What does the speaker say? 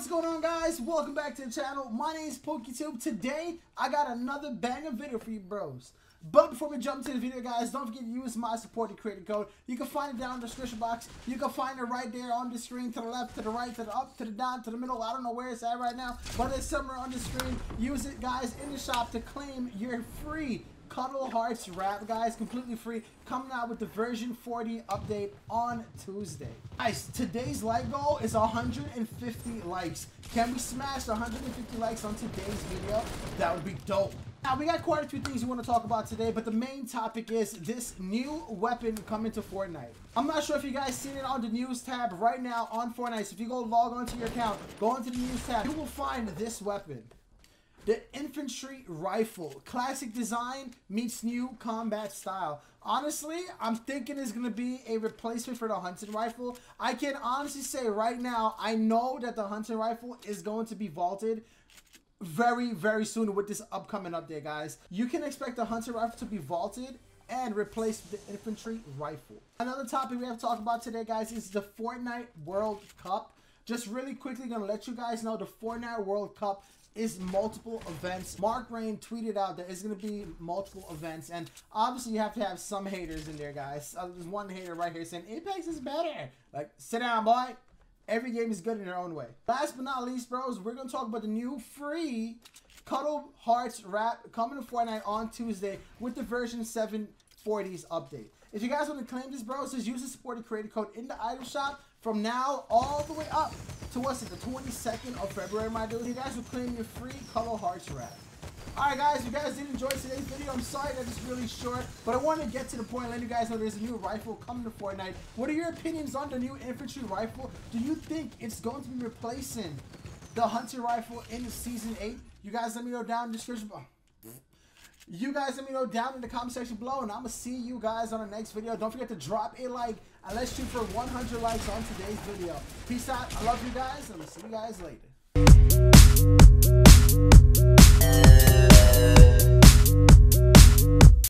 What's going on, guys? Welcome back to the channel. My name's PookieTUBE. Today, I got another banger video for you bros. But before we jump to the video, guys, don't forget to use my supported creator code. You can find it down in the description box. You can find it right there on the screen, to the left, to the right, to the up, to the down, to the middle. I don't know where it's at right now, but it's somewhere on the screen. Use it, guys, in the shop to claim your free Cuddle Hearts wrap, guys, completely free, coming out with the version 40 update on Tuesday. Guys, today's like goal is 150 likes. Can we smash 150 likes on today's video? That would be dope. Now, we got quite a few things we want to talk about today, but the main topic is this new weapon coming to Fortnite. I'm not sure if you guys seen it on the news tab right now on Fortnite. So if you go log onto your account, go onto the news tab, you will find this weapon. The infantry rifle, classic design meets new combat style. Honestly, I'm thinking it's going to be a replacement for the hunting rifle. I can honestly say right now, I know that the hunting rifle is going to be vaulted very soon with this upcoming update, guys. You can expect the hunting rifle to be vaulted and replace the infantry rifle. Another topic we have to talk about today, guys, is the Fortnite World Cup. Just really quickly going to let you guys know the Fortnite World Cup is multiple events. Mark Rain tweeted out that it's going to be multiple events, and obviously you have to have some haters in there, guys. There's one hater right here saying Apex is better. Like, sit down, boy. Every game is good in their own way. Last but not least, bros, we're going to talk about the new free Cuddle Hearts wrap coming to Fortnite on Tuesday with the version 740's update. If you guys want to claim this, bros, just use the supported creator code in the item shop from now all the way up to what's it, the 22nd of February, my dude. You guys will claim your free Cuddle Hearts wrap. Alright, guys, if you guys did enjoy today's video, I'm sorry that it's really short, but I want to get to the point and let you guys know there's a new rifle coming to Fortnite. What are your opinions on the new infantry rifle? Do you think it's going to be replacing the hunting rifle in Season 8? You guys let me know down in the description box. You guys let me know down in the comment section below, and I'm going to see you guys on the next video. Don't forget to drop a like, and let's shoot for 100 likes on today's video. Peace out. I love you guys, and I'm going to see you guys later.